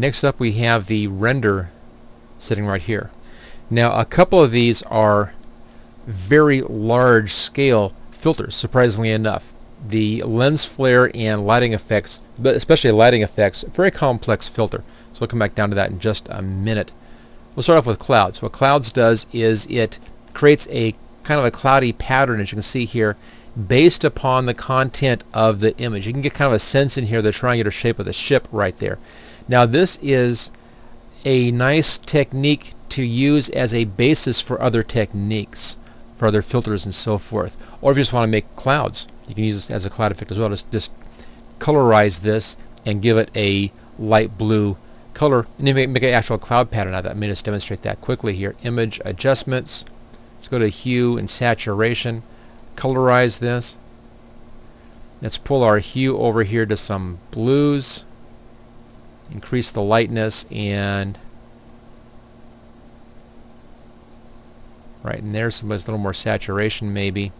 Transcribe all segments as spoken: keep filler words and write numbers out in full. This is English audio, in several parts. Next up we have the render sitting right here. Now a couple of these are very large scale filters, surprisingly enough. The lens flare and lighting effects, but especially lighting effects, very complex filter. So we'll come back down to that in just a minute. We'll start off with clouds. What clouds does is it creates a kind of a cloudy pattern, as you can see here, based upon the content of the image. You can get kind of a sense in here the triangular shape of the ship right there. Now this is a nice technique to use as a basis for other techniques, for other filters and so forth. Or if you just want to make clouds, you can use this as a cloud effect as well. Just, just colorize this and give it a light blue color, and then make, make an actual cloud pattern out of that. Let me just demonstrate that quickly here. Image adjustments. Let's go to hue and saturation. Colorize this. Let's pull our hue over here to some blues. Increase the lightness and right in there, so there's a little more saturation maybe.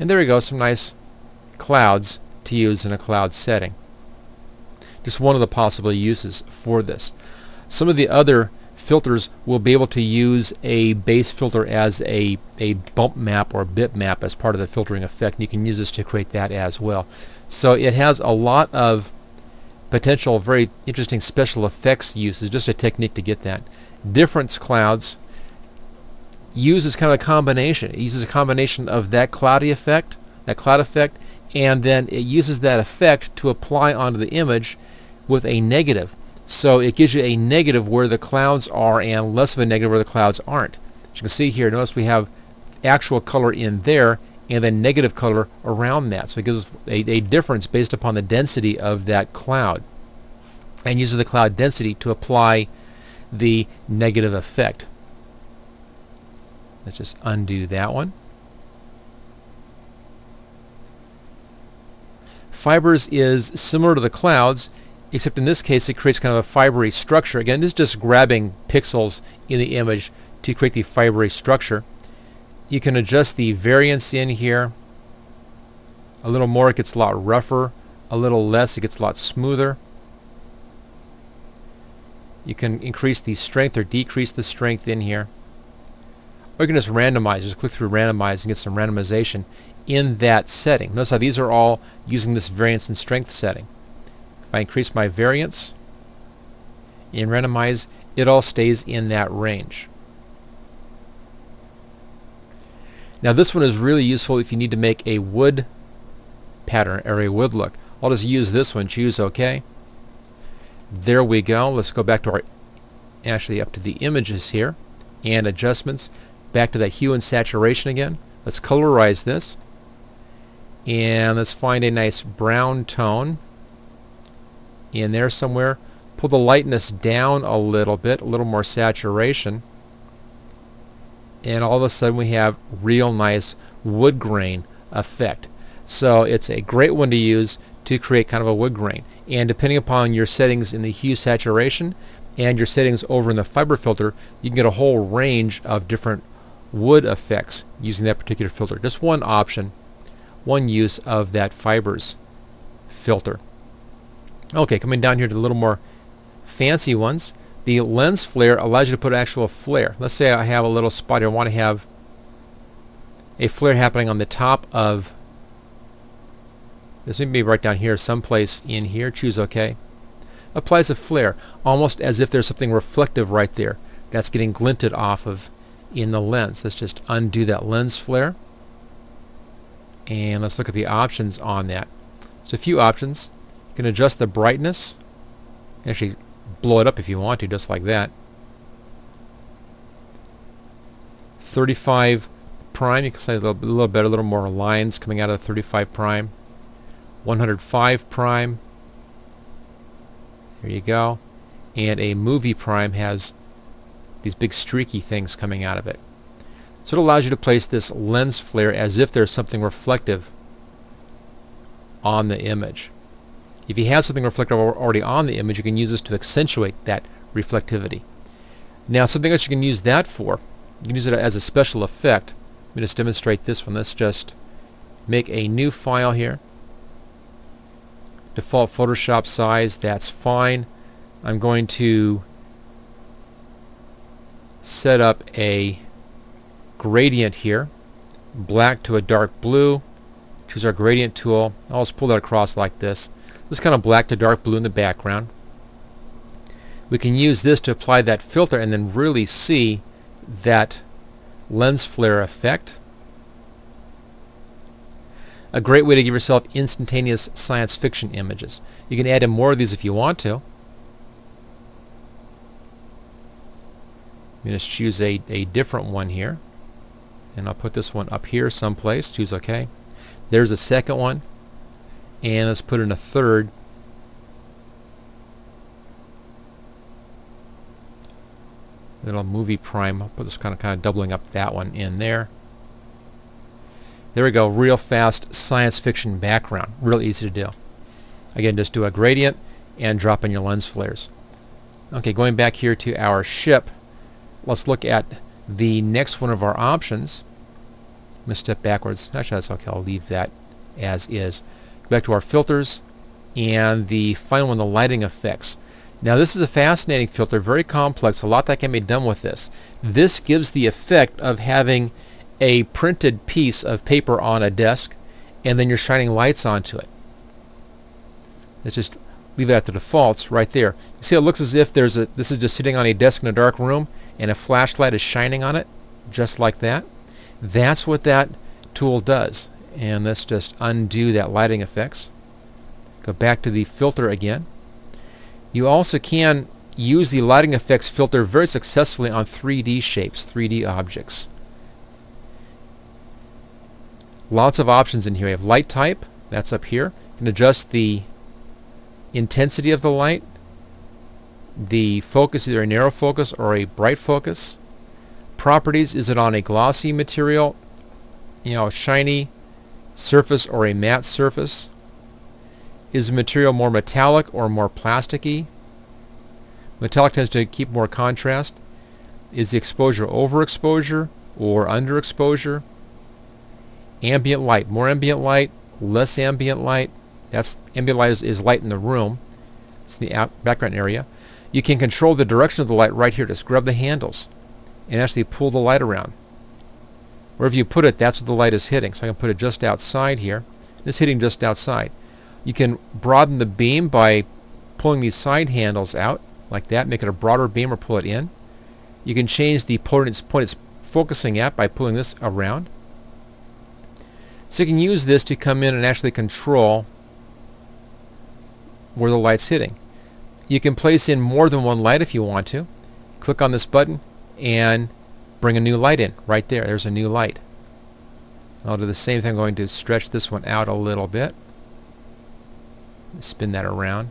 And there we go, some nice clouds to use in a cloud setting. Just one of the possible uses for this. Some of the other filters will be able to use a base filter as a, a bump map or bitmap as part of the filtering effect. And you can use this to create that as well. So it has a lot of potential very interesting special effects uses, just a technique to get that. Difference clouds uses kind of a combination. It uses a combination of that cloudy effect, that cloud effect, and then it uses that effect to apply onto the image with a negative. So it gives you a negative where the clouds are and less of a negative where the clouds aren't. As you can see here, notice we have actual color in there and then negative color around that. So it gives us a, a difference based upon the density of that cloud, and uses the cloud density to apply the negative effect. Let's just undo that one. Fibers is similar to the clouds, except in this case it creates kind of a fibery structure. Again, this is just grabbing pixels in the image to create the fibery structure. You can adjust the variance in here. A little more, it gets a lot rougher. A little less, it gets a lot smoother. You can increase the strength or decrease the strength in here. Or you can just randomize, just click through randomize and get some randomization in that setting. Notice how these are all using this variance and strength setting. If I increase my variance and randomize, it all stays in that range. Now this one is really useful if you need to make a wood pattern or a wood look. I'll just use this one, choose OK. There we go. Let's go back to our, actually up to the images here and adjustments. Back to that hue and saturation again. Let's colorize this and let's find a nice brown tone in there somewhere. Pull the lightness down a little bit, a little more saturation, and all of a sudden we have real nice wood grain effect. So it's a great one to use to create kind of a wood grain, and depending upon your settings in the hue saturation and your settings over in the fiber filter, you can get a whole range of different wood effects using that particular filter. Just one option, one use of that fibers filter. Okay, coming down here to the little more fancy ones. The lens flare allows you to put an actual flare. Let's say I have a little spot here. I want to have a flare happening on the top of this, maybe right down here someplace in here. Choose OK. Applies a flare, almost as if there's something reflective right there that's getting glinted off of in the lens. Let's just undo that lens flare and let's look at the options on that. There's a few options. You can adjust the brightness, actually blow it up if you want to, just like that. thirty-five prime, you can see a little, little better, a little more lines coming out of the thirty-five prime. one hundred five prime, there you go. And a movie prime has these big streaky things coming out of it. So it allows you to place this lens flare as if there's something reflective on the image. If you have something reflective already on the image, you can use this to accentuate that reflectivity. Now something else you can use that for, you can use it as a special effect. Let me just demonstrate this one. Let's just make a new file here. default Photoshop size, that's fine. I'm going to set up a gradient here, black to a dark blue. Choose our gradient tool. I'll just pull that across like this. This kind of black to dark blue in the background. We can use this to apply that filter and then really see that lens flare effect. A great way to give yourself instantaneous science fiction images. You can add in more of these if you want to. I'm going to choose a, a different one here, and I'll put this one up here someplace. Choose OK. There's a second one, and let's put in a third. Little movie prime. I'll put this kind of kind of doubling up that one in there. There we go. Real fast science fiction background. Real easy to do. Again, just do a gradient and drop in your lens flares. Okay, going back here to our ship. Let's look at the next one of our options. I'm going to step backwards. Actually, that's okay. I'll leave that as is. Go back to our filters, and the final one, the lighting effects. Now, this is a fascinating filter, very complex, a lot that can be done with this. This gives the effect of having a printed piece of paper on a desk, and then you're shining lights onto it. Let's just leave it at the defaults right there. You see, it looks as if there's a, this is just sitting on a desk in a dark room, and a flashlight is shining on it, just like that. That's what that tool does. And let's just undo that lighting effects. Go back to the filter again. You also can use the lighting effects filter very successfully on three D shapes, three D objects. Lots of options in here. We have light type, that's up here. You can adjust the intensity of the light, the focus, either a narrow focus or a bright focus. Properties, is it on a glossy material, you know, a shiny surface or a matte surface? Is the material more metallic or more plasticky? Metallic tends to keep more contrast. Is the exposure overexposure or underexposure? Ambient light, more ambient light, less ambient light. That's ambient light is, is light in the room. It's the background area. You can control the direction of the light right here. Just grab the handles and actually pull the light around. Wherever you put it, that's what the light is hitting. So I can put it just outside here. It's hitting just outside. You can broaden the beam by pulling these side handles out like that, make it a broader beam or pull it in. You can change the point it's, point it's focusing at by pulling this around. So you can use this to come in and actually control where the light's hitting. You can place in more than one light if you want to. Click on this button and bring a new light in. Right there, there's a new light. I'll do the same thing. I'm going to stretch this one out a little bit. Spin that around.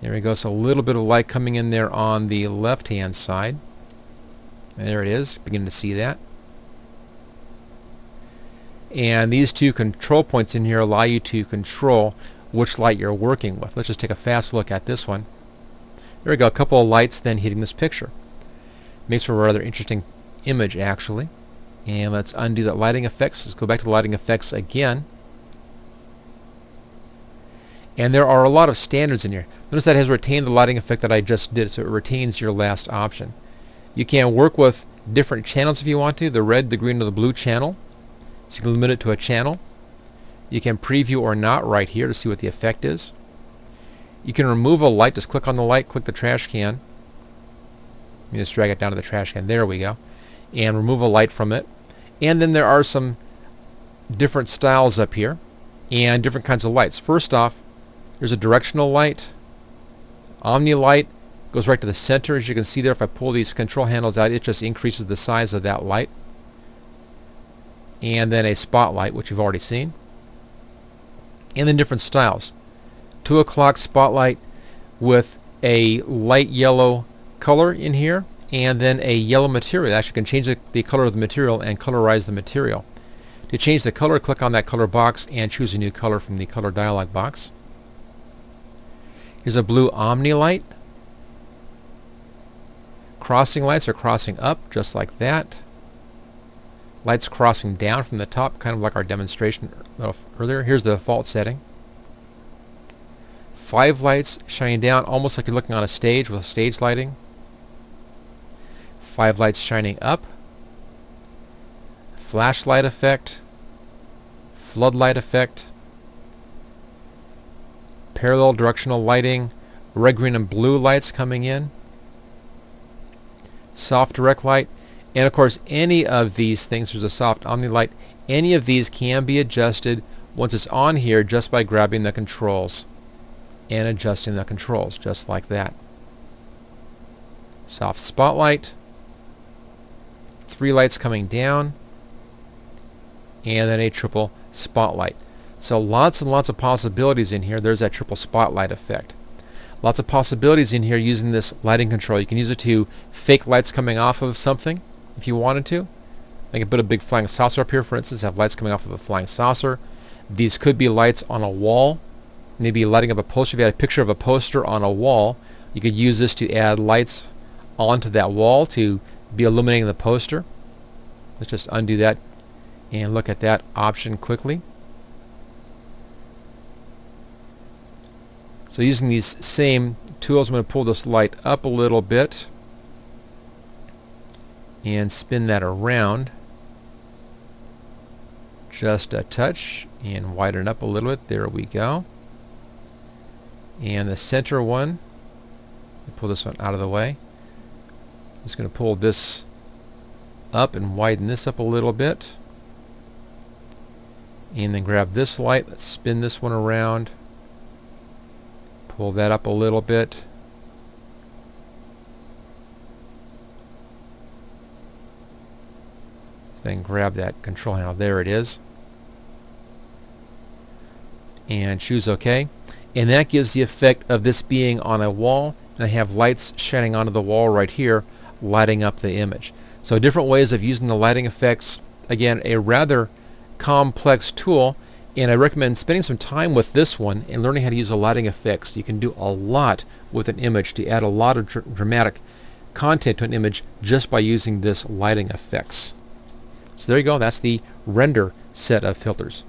There we go. So a little bit of light coming in there on the left hand side. And there it is. Begin to see that. And these two control points in here allow you to control which light you're working with. Let's just take a fast look at this one. There we go. A couple of lights then hitting this picture. Makes for a rather interesting image actually. And let's undo that lighting effects. Let's go back to the lighting effects again. And there are a lot of standards in here. Notice that it has retained the lighting effect that I just did, so it retains your last option. You can work with different channels if you want to, the red, the green, or the blue channel. So you can limit it to a channel. You can preview or not right here to see what the effect is. You can remove a light. Just click on the light, click the trash can. Let me just drag it down to the trash can. There we go. And remove a light from it. And then there are some different styles up here and different kinds of lights. First off, there's a directional light. Omni light goes right to the center. As you can see there, if I pull these control handles out, it just increases the size of that light. And then a spotlight, which you've already seen. And then different styles. Two o'clock spotlight with a light yellow color in here, and then a yellow material. Actually, you can change the, the color of the material and colorize the material. To change the color, click on that color box and choose a new color from the color dialog box. Here's a blue omni light. Crossing lights are crossing up, just like that. lights crossing down from the top, kind of like our demonstration earlier. Here's the default setting. Five lights shining down, almost like you're looking on a stage with stage lighting. Five lights shining up. Flashlight effect. Floodlight effect. Parallel directional lighting. Red, green, and blue lights coming in. Soft direct light. And of course, any of these things, there's a soft omni light, any of these can be adjusted once it's on here just by grabbing the controls and adjusting the controls, just like that. Soft spotlight, three lights coming down, and then a triple spotlight. So lots and lots of possibilities in here. There's that triple spotlight effect. Lots of possibilities in here using this lighting control. You can use it to fake lights coming off of something if you wanted to. I can put a big flying saucer up here, for instance, have lights coming off of a flying saucer. These could be lights on a wall, maybe lighting up a poster. If you had a picture of a poster on a wall, you could use this to add lights onto that wall to be illuminating the poster. Let's just undo that and look at that option quickly. So using these same tools, I'm going to pull this light up a little bit and spin that around just a touch and widen up a little bit. There we go. And the center one, pull this one out of the way. I'm just going to pull this up and widen this up a little bit. And then grab this light. Let's spin this one around. Pull that up a little bit. Then grab that control handle. There it is. And choose OK. And that gives the effect of this being on a wall. And I have lights shining onto the wall right here, lighting up the image. So different ways of using the lighting effects. Again, a rather complex tool. And I recommend spending some time with this one and learning how to use the lighting effects. You can do a lot with an image to add a lot of dr- dramatic content to an image just by using this lighting effects. So there you go. That's the render set of filters.